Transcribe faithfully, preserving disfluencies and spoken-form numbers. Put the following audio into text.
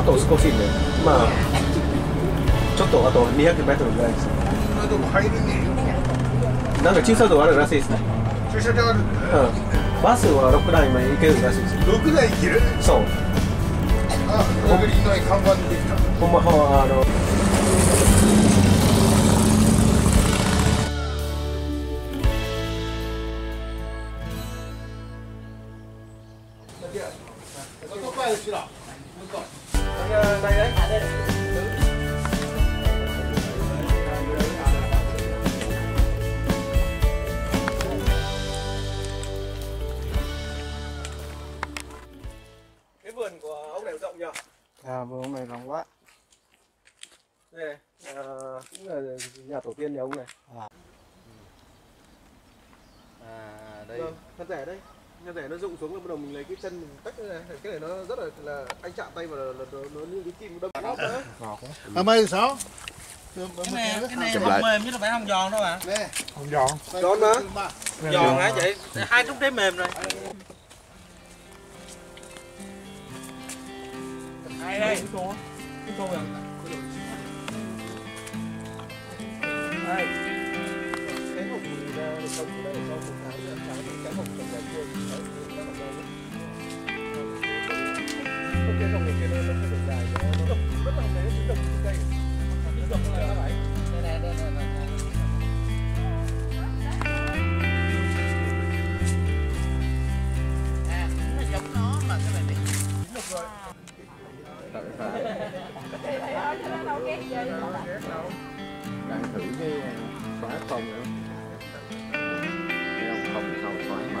あと少しで、まあちょっとあとにひゃくメートルぐらいです。それでも入れねえよ。なんか小さいとこあるらしいですね。駐車場あるんだよ。うん。バスはろくだいまで行けるらしいです。ろくだい行ける？そう。あ、潜りの看板できた。ほんまはあの。Cái vườn của ông này rộng nhỉ? À, vườn ông này rộng quá. Đây này, à, cũng là nhà tổ tiên nhà ông này. À, à đây. Thân rẻ đấy. Nhà rẻ nó rụng xuống là bắt đầu mình lấy cái chân mình tách này, cái này nó rất là là anh chạm tay vào là, là, là nó như cái kim đâm vào đấy. À, mày thì sao? Cái này cái này không mềm chứ nó phải không giòn đâu mà. Đây. Không giòn. Giòn mà. Giòn hả chị? Hai lúc đấy mềm rồi. Đây đây. Cái tô này. Đây. Cái hộp này sống đây là rau củ thái là cái hộp trồng rau luôn. Không biết trồng được cái nơi nó không được dài cho nó rất là mấy cái trồng cây. Cái trồng này nó phải. Đây này đây này này. À, nó giống nó mà cái này bị chín được rồi. Tại sao? Đang thử cái khóa phòng nữa. Không không không khóa mà.